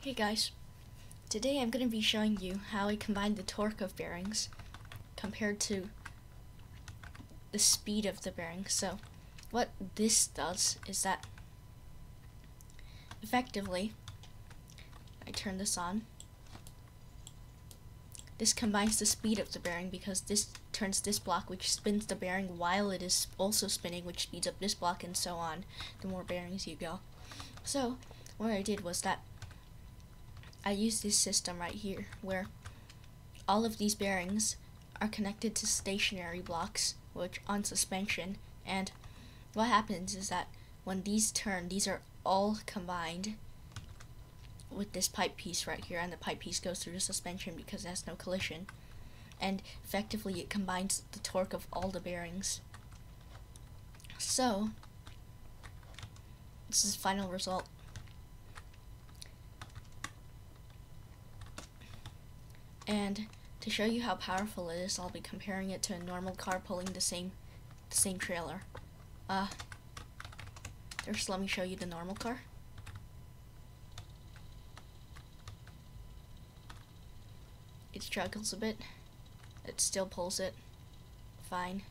Hey guys, today I'm going to be showing you how I combine the torque of bearings compared to the speed of the bearing. So what this does is that effectively, I turn this on. This combines the speed of the bearing because this turns this block, which spins the bearing while it is also spinning, which speeds up this block, and so on, the more bearings you go. So what I did was that I used this system right here where all of these bearings are connected to stationary blocks which on suspension, and what happens is that when these turn, these are all combined with this pipe piece right here, and the pipe piece goes through the suspension because it has no collision, and effectively it combines the torque of all the bearings. So this is the final result. And to show you how powerful it is, I'll be comparing it to a normal car pulling the same trailer. First let me show you the normal car. It struggles a bit. It still pulls it. Fine.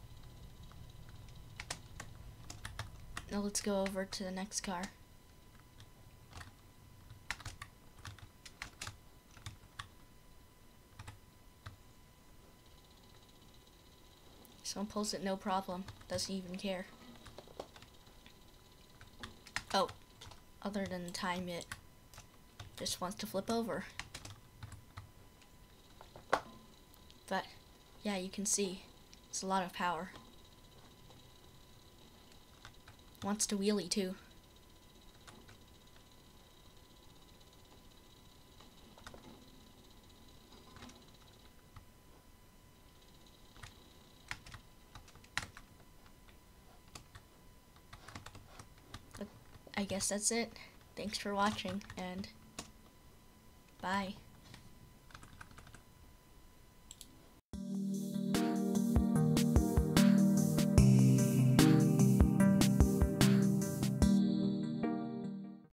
Now let's go over to the next car. Someone pulls it, no problem. Doesn't even care. Oh, other than the time it just wants to flip over. But yeah, you can see it's a lot of power. Wants to wheelie too. I guess that's it. Thanks for watching and bye.